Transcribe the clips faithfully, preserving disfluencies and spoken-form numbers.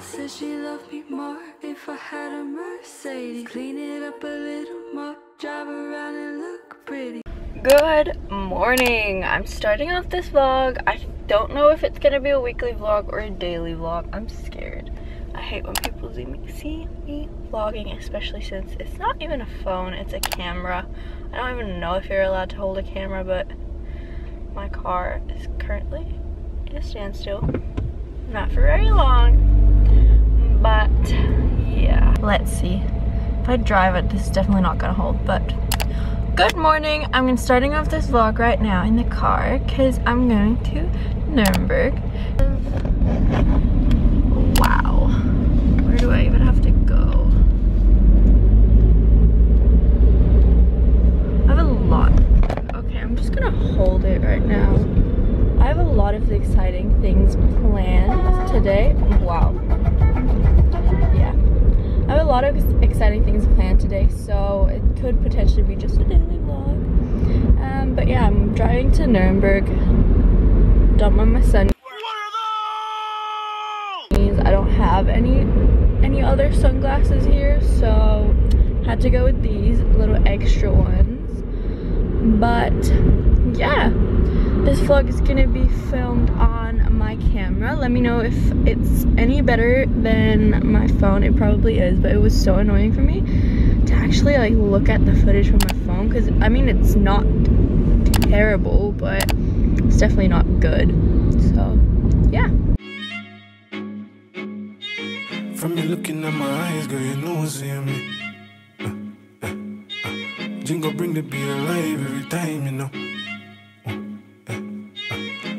Said she loved me more if I had a Mercedes. Clean it up a little more, drive around and look pretty. Good morning. I'm starting off this vlog. I don't know if it's gonna be a weekly vlog or a daily vlog. I'm scared. I hate when people see me, see me vlogging, especially since it's not even a phone, it's a camera. I don't even know if you're allowed to hold a camera, but my car is currently in a standstill. Not for very long, but yeah. Let's see. If I drive it, this is definitely not gonna hold, but good morning. I'm starting off this vlog right now in the car because I'm going to Nuremberg. Wow. Where do I even have to go? I have a lot. Okay, I'm just gonna hold it right now. I have a lot of exciting things planned today. Wow. Yeah. I have a lot of exciting things planned today, so it could potentially be just a daily vlog. Um, but yeah, I'm driving to Nuremberg. Dump on my sun. What are those? I don't have any any other sunglasses here, so had to go with these little extra ones. But yeah. This vlog is gonna be filmed on my camera. Let me know if it's any better than my phone. It probably is, but it was so annoying for me to actually like look at the footage from my phone, because I mean it's not terrible, but it's definitely not good. So yeah. From you looking at my eyes, girl, you know what's in me. Uh, uh, uh. Jingle bring the beat alive every time, you know.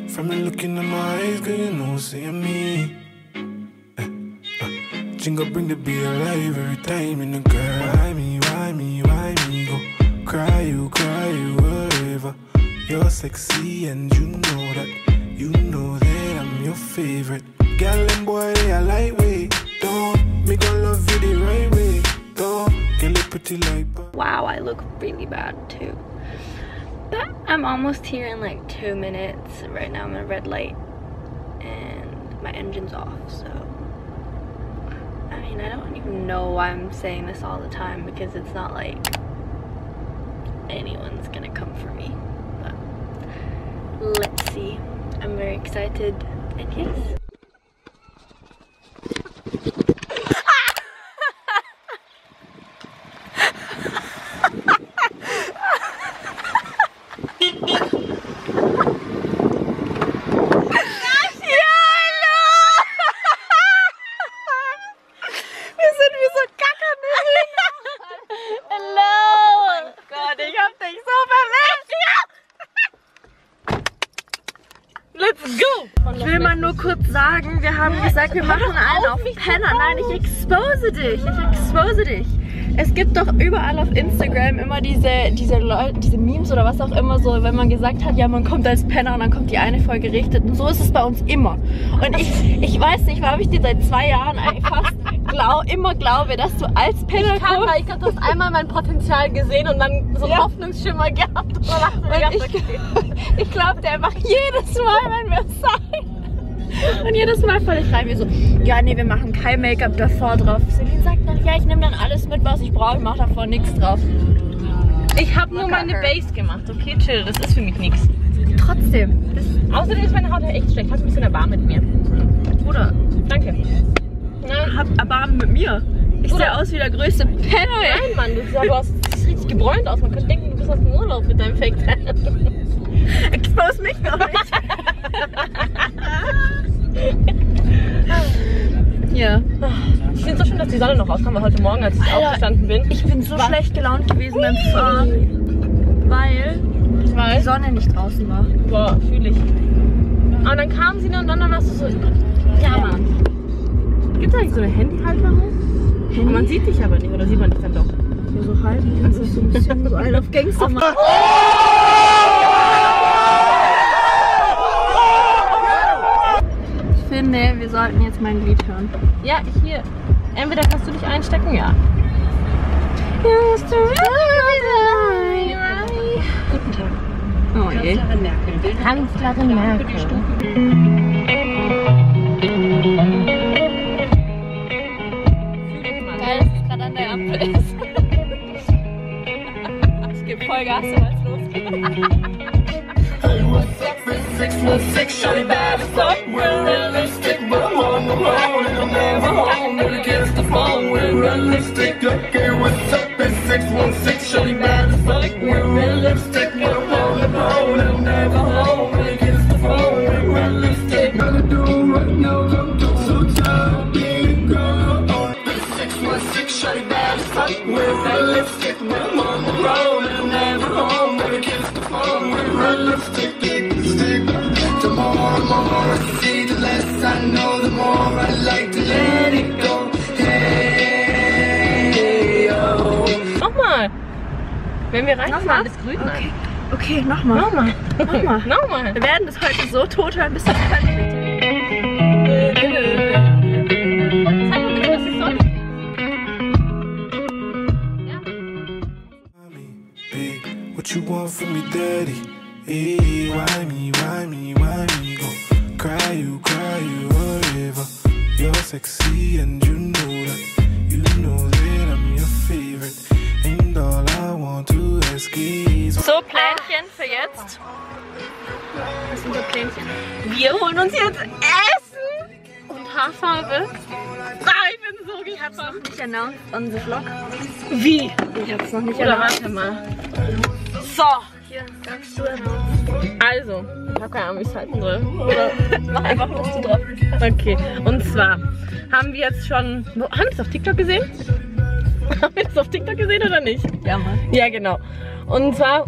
From me looking in my eyes, girl, you know, seeing me. Uh, uh, Jingle bring the beat alive every time in the girl. Why me, why me, why me go? Cry you, cry you, whatever. You're sexy and you know that. You know that I'm your favorite. Girl and boy, they are lightweight. Don't make a love you the right way. Don't get look pretty like. Wow, I look really bad too. But I'm almost here in like two minutes. Right now I'm in a red light and my engine's off, so. I mean, I don't even know why I'm saying this all the time because it's not like anyone's gonna come for me. But let's see. I'm very excited, and yes. Sagen, wir haben gesagt, wir machen einen auf Penner. Nein, ich expose dich. Ich expose dich. Es gibt doch überall auf Instagram immer diese, diese Leute, diese Memes oder was auch immer so, wenn man gesagt hat, ja, man kommt als Penner und dann kommt die eine voll gerichtet. Und so ist es bei uns immer. Und ich, ich weiß nicht, warum ich dir seit zwei Jahren fast glaub, immer glaube, dass du als Penner ich kann, kommst. Weil ich glaube, du hast einmal mein Potenzial gesehen und dann so einen ja. Hoffnungsschimmer gehabt. Und und ich okay. ich glaube, der macht jedes Mal, wenn wir es sagen. Und jedes Mal falle ich rein, wie so, ja, nee, wir machen kein Make-up davor drauf. Celine sagt dann, ja, ich nehme dann alles mit, was ich brauche, ich mache davor nichts drauf. Ich habe nur meine Base gemacht, okay, chill, das ist für mich nichts. Trotzdem. Außerdem ist meine Haut ja echt schlecht, hast ein bisschen erbarmen mit mir. Bruder, danke. Na, hab erbarmen mit mir? Ich sehe aus wie der größte Penner. Nein, Mann, du, sah, du hast, siehst richtig gebräunt aus, man könnte denken, du bist aus dem Urlaub mit deinem Fake. Expose mich noch nicht. Ja. Ich finde es so schön, dass die Sonne noch rauskam, weil heute Morgen, als ich Alter, aufgestanden bin. Ich bin so war schlecht gelaunt gewesen beim Fahren, weil, weil die Sonne nicht draußen war. Boah, fühle ich. Und dann kam sie noch und dann warst du so. Ja, Mann. Gibt es eigentlich so eine Handyhalterung? Handy? Man sieht dich aber nicht, oder sieht man dich dann doch? Ja, so halb. Das ist so ein bisschen so ein auf Gangster machen. Nee, wir sollten jetzt mein Lied hören. Ja, hier. Entweder kannst du dich einstecken, ja. Guten Tag. Oh je. Kanzlerin Merkel. Kanzlerin Merkel. Vollgas, sobald es Nochmal. Wenn wir reinfahren, nochmal. Ist grün. Okay, okay, nochmal. Nochmal. Nochmal. Nochmal. Wir werden das heute so tot hören, bis das What you want from me, daddy? Hey, why me, why me, why me? Go cry you, cry you, whatever. You're sexy and you know that. You know that I'm your favorite. And all I want to ask is... So, Plänchen für jetzt. Was sind so Plänchen? Wir holen uns jetzt Essen und Haarfarbe. Nein, ich bin so gehabt. Ich hab's noch nicht announced on the vlog. Wie? Ich hab's noch nicht announced. Warte mal. So, hier, sagst du. Also, ich hab keine Ahnung, wie es halten soll. Oder mach einfach ein bisschen drauf. Okay, und zwar haben wir jetzt schon. Haben wir es auf TikTok gesehen? Haben wir es auf TikTok gesehen oder nicht? Ja, Mann. Ja, genau. Und zwar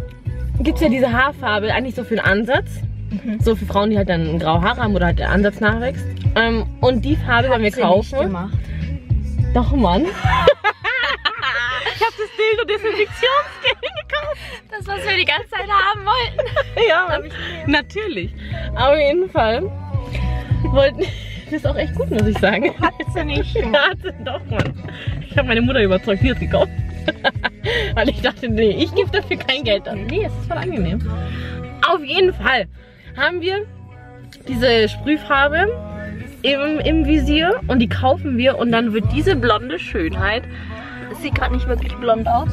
gibt es ja diese Haarfarbe eigentlich so für einen Ansatz. Mhm. So für Frauen, die halt dann graue Haare haben oder halt der Ansatz nachwächst. Ähm, und die Farbe wollen wir kaufen. Nicht gemacht. Doch, Mann. Ich hab das Dildo-Desinfektionsgel gekauft. Das, was wir die ganze Zeit haben wollten. Ja, hab ich natürlich. Aber auf jeden Fall wollten... Das ist auch echt gut, muss ich sagen. Hat sie nicht. Hat sie doch, Mann. Ich habe meine Mutter überzeugt, die hat gekauft. Weil ich dachte, nee, ich gebe dafür kein Geld an. Nee, es ist voll angenehm. Auf jeden Fall haben wir diese Sprühfarbe im, im Visier und die kaufen wir und dann wird diese blonde Schönheit... Es sieht gerade nicht wirklich blond aus.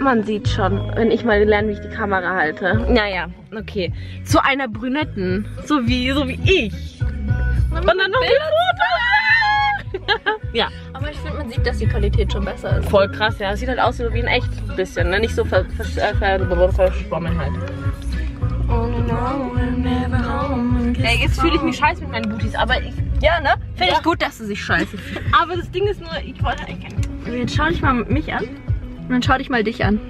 Man sieht schon, wenn ich mal lerne, wie ich die Kamera halte. Naja, okay. Zu einer Brünetten. So wie, so wie ich. Und dann noch ein Foto. Ja. Aber ich finde, man sieht, dass die Qualität schon besser ist. Voll krass, ja. Es sieht halt aus wie ein echt bisschen, ne? Nicht so ver ver ver verschwommen halt. Ey, jetzt fühle ich mich scheiße mit meinen Booties, aber ich... Ja, ne? Finde ich gut, dass du dich scheiße. Aber das Ding ist nur, ich wollte eigentlich... Jetzt schau dich mal mich an und dann schau dich mal dich an.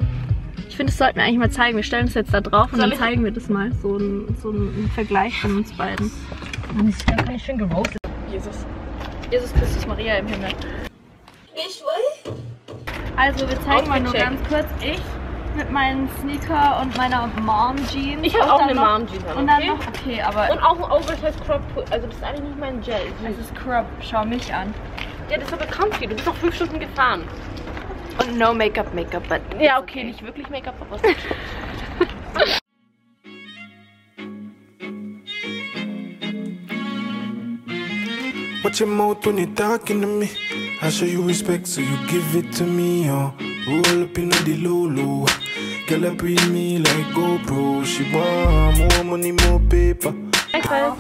Ich finde, das sollten wir eigentlich mal zeigen. Wir stellen uns jetzt da drauf und dann zeigen wir das mal. So einen so ein Vergleich von uns beiden. Mann, ich bin eigentlich schön gerostet. Jesus. Jesus Christus Maria im Himmel. Also, wir zeigen mal nur ganz kurz. Ich mit meinen Sneaker und meiner Mom-Jeans. Ich habe auch eine Mom-Jeans an, okay? Und dann noch, okay, aber... Und auch ein Oversize-Crop. Also, das ist eigentlich nicht mein Gel. Das ist Crop. Schau mich an. Ja, das ist aber comfy. Du bist noch fünf Stunden gefahren. Und no Make-up, Make-up. Ja, okay, okay, nicht wirklich Make-up, aber What's your mouth when you're talking to me? I show you respect, so you give it to me. Oh, roll up in the Lolo. Girl up with me like GoPro. She want more money, more paper. Danke.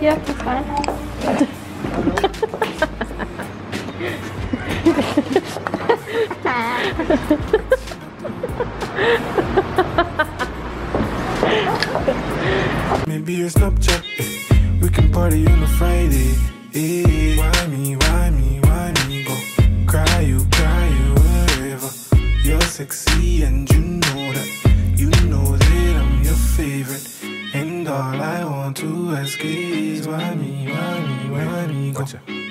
Ja, danke. Maybe your Snapchat, we can party on a Friday. Hey, why me, why me, why me? Go cry you, cry you, whatever. You're sexy and you know that. You know that I'm your favorite. And all I want to ask is why me, why me, why me? Go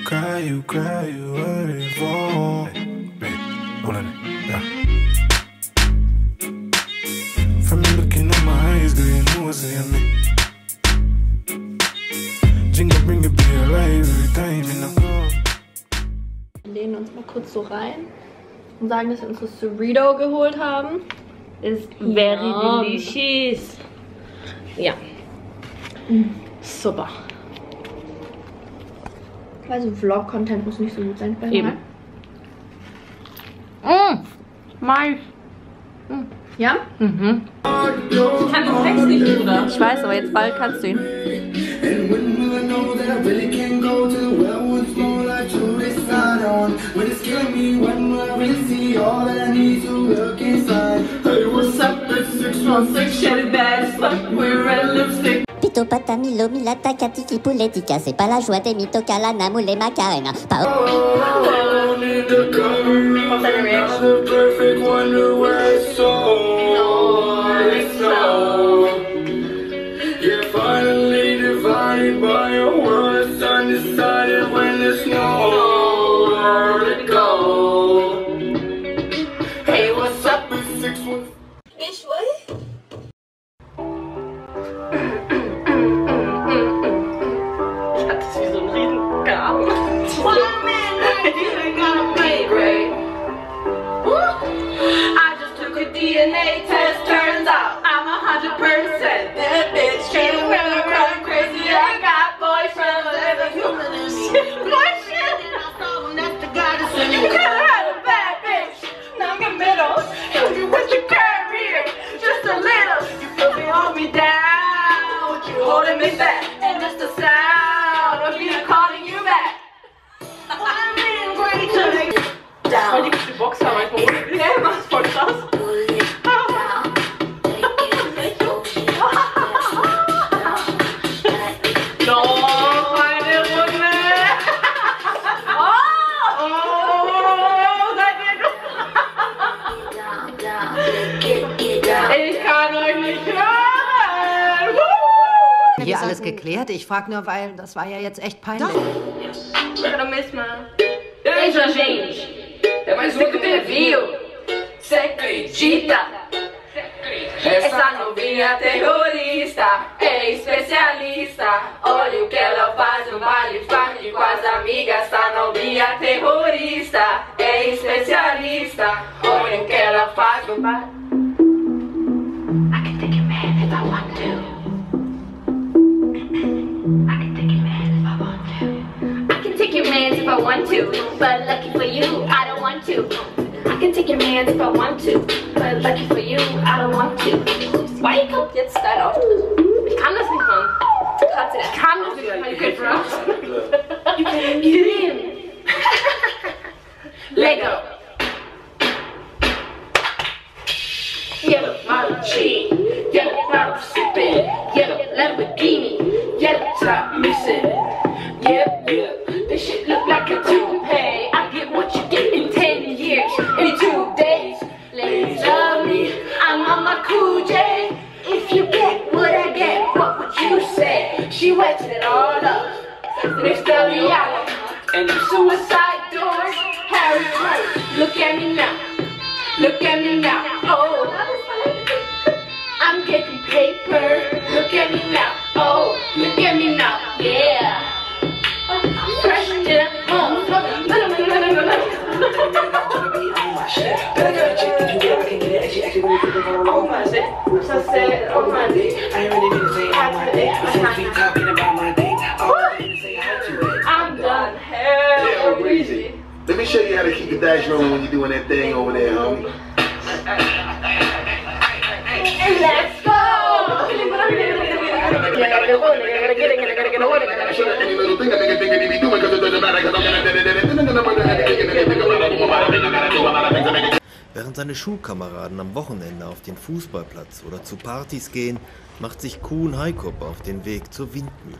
cry you, cry you, whatever. From looking at my eyes, girl, you know what's in me. Jingle, bring it, be alive every time, you know. Wir lehnen uns mal kurz so rein und sagen, dass wir unsere Surrito geholt haben. Ist very delicious. Ja. Super. Also Vlog-Content muss nicht so gut sein bei mir. Eben. Mais. Mm. Ja? Mhm. Ich kann den Text nicht, oder? Ich weiß, aber jetzt bald kannst du ihn. Pito patamilo milata katiki politika, c'est pas la joie des mitokala namule macarena. Geklärt. Ich frage nur, weil das war ja jetzt echt peinlich. I can take a man if I want to. I can take your man if I want to. I can take your man if I want to, but lucky for you, I don't want to. I can take your man if I want to, but lucky for you, I don't want to. Why kommt jetzt da drauf? Ich kann das nicht machen. Katze, ich kann das nicht machen. You can draw. You can dream. Lego. Yellow Marucci, Yellow Maru sipping, Yellow Lamborghini. Yeah, stop missing. Yeah, yeah. This shit look like a toupee. I get what you get in ten years, in two days. Ladies love me. I'm on my cool J. If you get what I get, what would you say? She wets it all up. Next to me, I and the suicide doors. Harry Potter. Look at me now. Look at me now. Oh, I'm getting paper. Look at me now. Oh, look at me now, yeah. Fresh shit, oh, oh my shit. Better get a chick that you get, I can get it, and she actually really thinking about oh my shit. I'm so sad, oh my dick. I ain't really need to say oh my dick. I can't keep talking about my dick. I need to say how to it. I'm done, hell, yeah, easy. Let me show you how to keep the dice rolling when you're doing that thing over there, homie. And let's go! Während seine Schulkameraden am Wochenende auf den Fußballplatz oder zu Partys gehen, macht sich Kuhn Heikop auf den Weg zur Windmühle.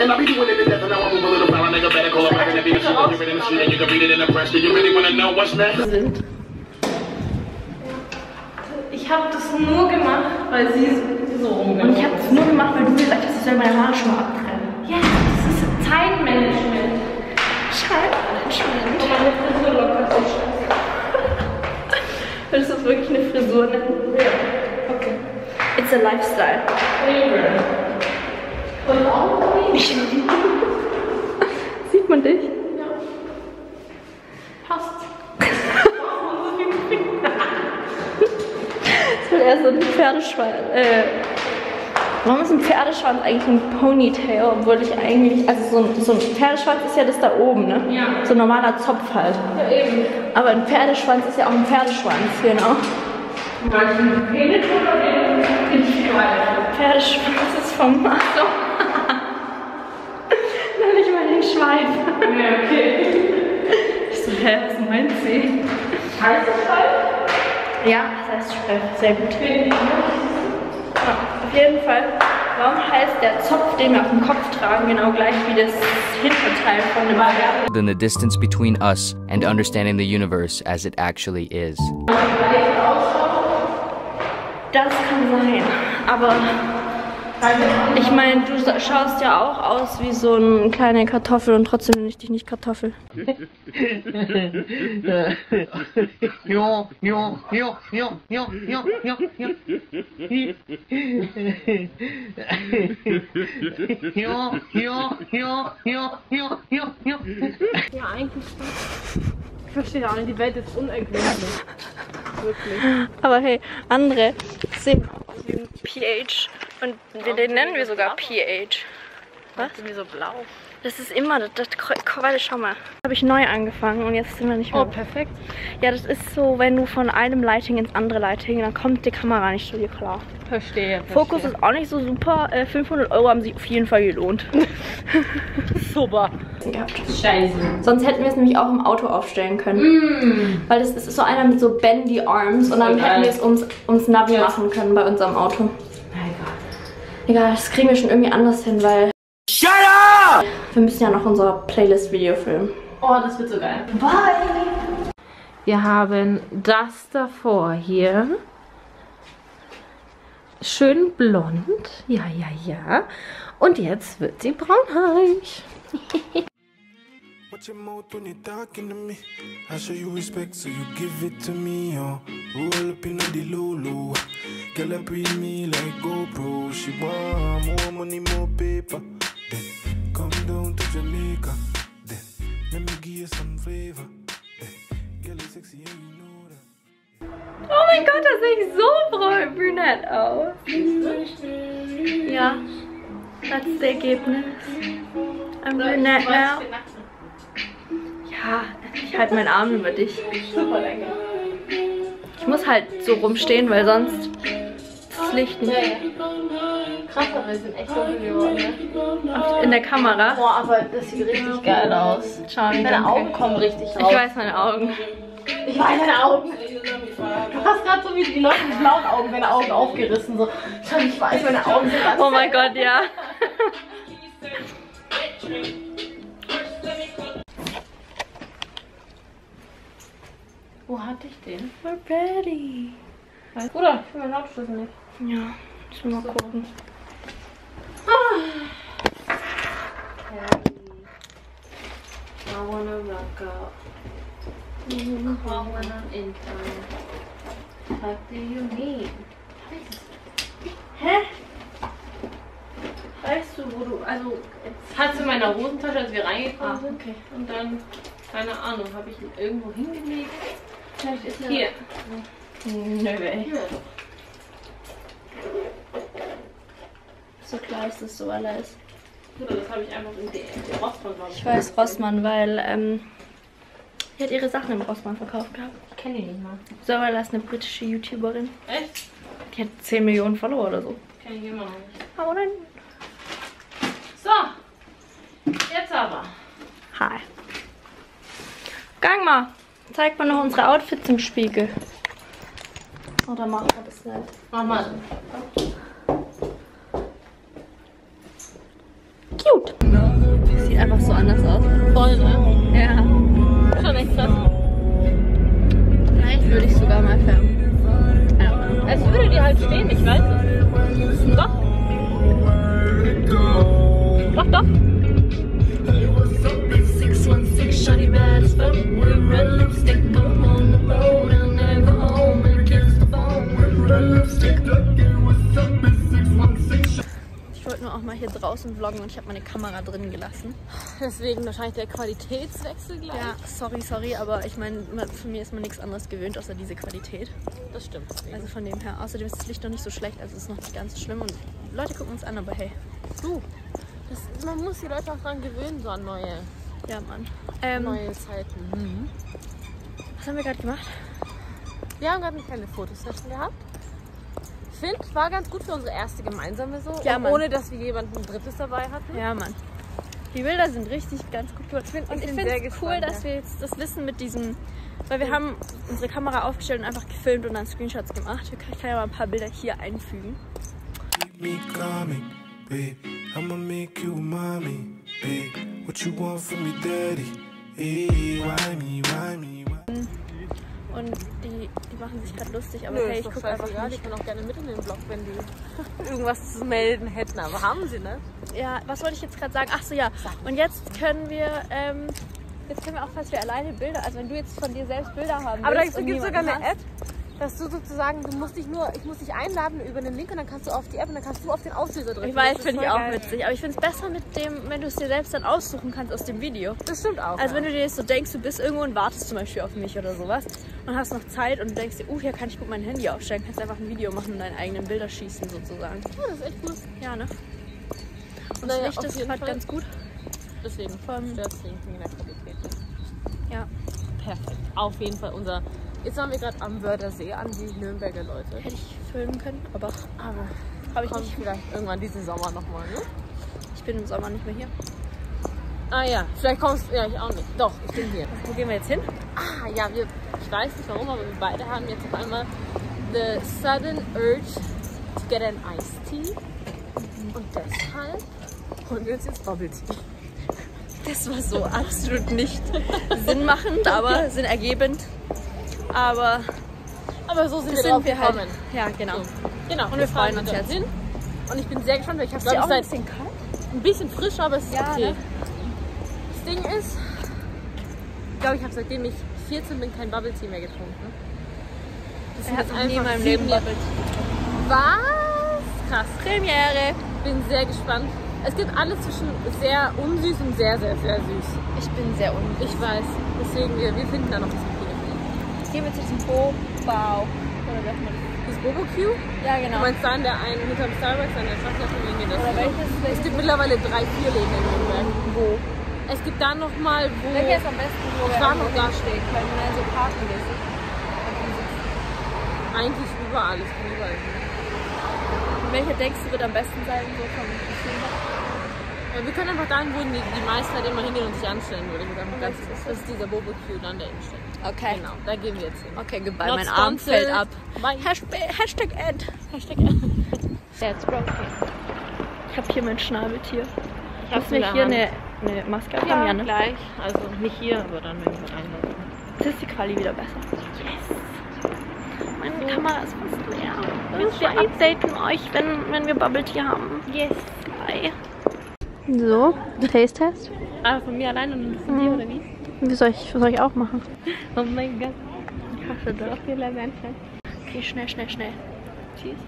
And I'll be doing it to death and I won't move a little while. I better call it back and be the shit and in the shit and you can read it in the press. Do you really want to know what's next? Ich habe das nur gemacht, weil sie so rumgeht. Und ich habe das nur gemacht, weil du gesagt hast, ich soll meine Haare schon mal abtrennen. Ja, das ist Zeitmanagement. Zeitmanagement. Und meine Frisur locker so scheiße. Willst du das wirklich eine Frisur nennen? Ja. Okay. It's a lifestyle. Und auch nicht. Sieht man dich? Ja. Passt. Erst so ein Pferdeschwein, äh, Warum ist ein Pferdeschwanz eigentlich ein Ponytail, obwohl ich eigentlich, also so ein, so ein Pferdeschwanz ist ja das da oben, ne? Ja. So ein normaler Zopf halt. Ja, eben. Aber ein Pferdeschwanz ist ja auch ein Pferdeschwanz, genau. Manchen Penis oder den Schweif? Pferdeschwanz ist vom Mann. Noch nicht mal den Schweif. Ja, okay. Ich so, hä, was meint sie? Heißt das Schweif? Ja, das heißt Schweif, sehr gut. Okay. Ja, auf jeden Fall, warum heißt der Zopf, den wir auf dem Kopf tragen, genau gleich wie das Hinterteil von dem Pferd? Then the distance between us and understanding the universe as it actually is. Das kann sein, aber ich meine, du schaust ja auch aus wie so eine kleine Kartoffel und trotzdem nenne ich dich nicht Kartoffel. Ja, eigentlich schon. Ich verstehe auch nicht, die Welt ist unerklärlich. Wirklich. Aber hey, andere sehen auch wie ein P H. Und den, den nennen wir sogar P H. Was? Das ist irgendwie so blau. Das ist immer, das, das, warte, schau mal. Habe ich neu angefangen und jetzt sind wir nicht mehr. Oh, perfekt. Ja, das ist so, wenn du von einem Lighting ins andere Lighting, dann kommt die Kamera nicht so hier klar. Verstehe, verstehe. Fokus ist auch nicht so super. Äh, fünfhundert Euro haben sich auf jeden Fall gelohnt. Super. Gehabt. Scheiße. Sonst hätten wir es nämlich auch im Auto aufstellen können. Mm. Weil das ist so einer mit so bendy Arms und dann okay. hätten wir es ums, ums Navi yes. machen können bei unserem Auto. Egal, das kriegen wir schon irgendwie anders hin, weil... Shut up! Wir müssen ja noch unser Playlist-Video filmen. Oh, das wird so geil. Bye! Wir haben das davor hier. Schön blond. Ja, ja, ja. Und jetzt wird sie braunhaarig. Girl, breathe me like GoPro. She want more money, more paper. Then come down to Jamaica. Then let me give you some flavor. Girl, it's sexy and you know that. Oh mein Gott, das sieht so brünett aus. Ja, das ist das Ergebnis. I'm brünett now. Ja, ich halte meinen Arm über dich. Super lecker. Ich muss halt so rumstehen, weil sonst... Licht nicht. Nee. Krasser, wir sind echt so geworden, ne? In der Kamera. Boah, aber das sieht richtig geil aus. Schau, deine Augen kommen richtig raus. Ich weiß meine Augen. Ich weiß deine Augen. Du hast gerade so wie die Leute mit blauen Augen deine Augen aufgerissen. So. Schau, ich weiß meine Augen sind ganz. Oh mein Gott, ja. Wo hatte ich den? We're ready. Oder? Ich will meinen Lautschlüssel nicht. Ja, ich will mal so gucken. Ah. I wanna rock up. Mm-hmm. Call when I'm in time. What do you need? Hä? Weißt du, wo du, also... Jetzt hast du in meiner Hosentasche, als wir reingekommen sind. Ah, okay. Und dann, keine Ahnung, habe ich ihn irgendwo hingelegt? Vielleicht ist er... Hier. Da. Nö, ey. So klar ist das so alles. Das habe ich einfach in die Rossmann gemacht. Ich weiß Rossmann, weil ähm, die hat ihre Sachen im Rossmann verkauft gehabt. Ich kenne die nicht mal. Zoella ist eine britische YouTuberin. Echt? Die hat zehn Millionen Follower oder so. Kenne ich immer noch nicht. Hau rein. So, jetzt aber. Hi. Gang mal. Zeig mal noch unsere Outfits im Spiegel. Oder machen wir das nicht? Mach mal. Cute. Sieht einfach so anders aus. Voll, ne? Ja. Schon echt krass. Vielleicht würde ich sogar mal färben. Ja. Es würde dir halt stehen, ich weiß es. Doch. Doch, doch. auch mal hier draußen vloggen und ich habe meine Kamera drin gelassen. Deswegen wahrscheinlich der Qualitätswechsel gleich. Ja, sorry, sorry, aber ich meine, von mir ist man nichts anderes gewöhnt, außer diese Qualität. Das stimmt. Deswegen. Also von dem her. Außerdem ist das Licht noch nicht so schlecht, also es ist noch nicht ganz so schlimm und Leute gucken uns an, aber hey. Du, das, man muss die Leute auch dran gewöhnen, so an neue, ja, Mann. Ähm, neue Zeiten. Mhm. Was haben wir gerade gemacht? Wir haben gerade eine kleine Fotosession gehabt. Ich finde, war ganz gut für unsere erste gemeinsame so, ja, ohne dass wir jemanden Drittes dabei hatten. Ja, Mann. Die Bilder sind richtig ganz gut geworden. Und ich, ich finde es cool, gespannt, dass ja. wir jetzt das wissen mit diesem, weil wir haben unsere Kamera aufgestellt und einfach gefilmt und dann Screenshots gemacht. Ich kann ja mal ein paar Bilder hier einfügen. Und die, die machen sich gerade lustig, aber nö, hey, ich gucke einfach egal. Nicht. Die können auch gerne mit in den Vlog, wenn die irgendwas zu melden hätten, aber haben sie, ne? Ja, was wollte ich jetzt gerade sagen? Ach so, ja. Und jetzt können wir, ähm, jetzt können wir auch, falls wir alleine Bilder, also wenn du jetzt von dir selbst Bilder haben aber willst. Aber da gibt es sogar eine App, dass du sozusagen, du musst dich nur, ich muss dich einladen über einen Link und dann kannst du auf die App und dann kannst du auf den Auslöser drücken. Ich weiß, finde ich auch geil. Witzig, aber ich finde es besser mit dem, wenn du es dir selbst dann aussuchen kannst aus dem Video. Das stimmt auch. Also ja. Wenn du dir jetzt so denkst, du bist irgendwo und wartest zum Beispiel auf mich oder sowas und hast noch Zeit und du denkst dir, uh, hier kann ich gut mein Handy aufstellen, kannst einfach ein Video machen und deine eigenen Bilder schießen sozusagen. Ja, das ist echt cool. Ja, ne? Und naja, das Licht ist gerade ganz gut. Deswegen, von der Qualität. Ja. Perfekt. Auf jeden Fall unser... Jetzt waren wir gerade am Wörthersee an die Nürnberger Leute. Hätte ich filmen können, aber, aber habe ich nicht. Vielleicht irgendwann diesen Sommer nochmal, ne? Ich bin im Sommer nicht mehr hier. Ah ja, vielleicht kommst du, ja ich auch nicht. Doch, ich bin hier. Also, wo gehen wir jetzt hin? Ah ja, wir, ich weiß nicht warum, aber wir beide haben jetzt auf einmal the sudden urge to get an iced tea. Mhm. Und deshalb holen wir uns jetzt Bubble Tea. Das war so absolut nicht sinnmachend, aber sinnergebend. Aber, aber so sind wir, sind wir halt. Ja, genau. So. Genau. Und wir, wir freuen uns jetzt. Hin. Und ich bin sehr gespannt, weil ich habe glaube ich seit ein, ein bisschen frisch, aber es ist ja, okay. Ne? Das Ding ist, ich glaube, ich habe seitdem ich vierzehn bin kein Bubble Tea mehr getrunken. Das ich habe nie in meinem Leben Bubble Tea getrunken. Was? Krass. Premiere. Bin sehr gespannt. Es gibt alles zwischen sehr unsüß und sehr, sehr, sehr süß. Ich bin sehr unsüß. Ich weiß. Deswegen, wir, wir finden da noch was. Gehen wir zu diesem Bobo oder wie heißt man das? Das Bobo Q? Ja, genau. Du meinst da an der einen hinter dem Starbucks, an der Straßenlinie das oder welches, welches es gibt mittlerweile drei, vier Läden in Nürnberg. Wo? Es gibt da nochmal, wo... Welcher ist am besten, wo wir da stehen können, wenn man so parken ist? Eigentlich überall, ich bin überall. Welcher denkst du wird am besten sein? So vom ja, wir können einfach dahin, wo die, die meisten halt immer hingehen und sich anstellen, würde ich sagen. Das, das ist dieser Bobo Q an der Innenstadt. Okay. Genau, da gehen wir jetzt hin. Okay, goodbye, Not mein sponsored. Arm fällt ab. Hashtag, Hashtag Ad. Hashtag Ad. That's broken. Ich habe hier mein Schnabeltier. Ich habe mir hier eine, eine Maske auf. Ja, Janne. Gleich. Also nicht hier, aber dann wenn ich mit einladen. Jetzt ist die Quali wieder besser. Yes. Meine so. Kamera ist fast leer. Und wir updaten euch, wenn, wenn wir Bubble Tea haben. Yes. Bye. So, Taste-Test. Ah, von mir alleine und von dir, oder wie? Wie soll ich, soll ich auch machen? Oh mein Gott. Ich hasse das. Okay, schnell, schnell, schnell. Cheers.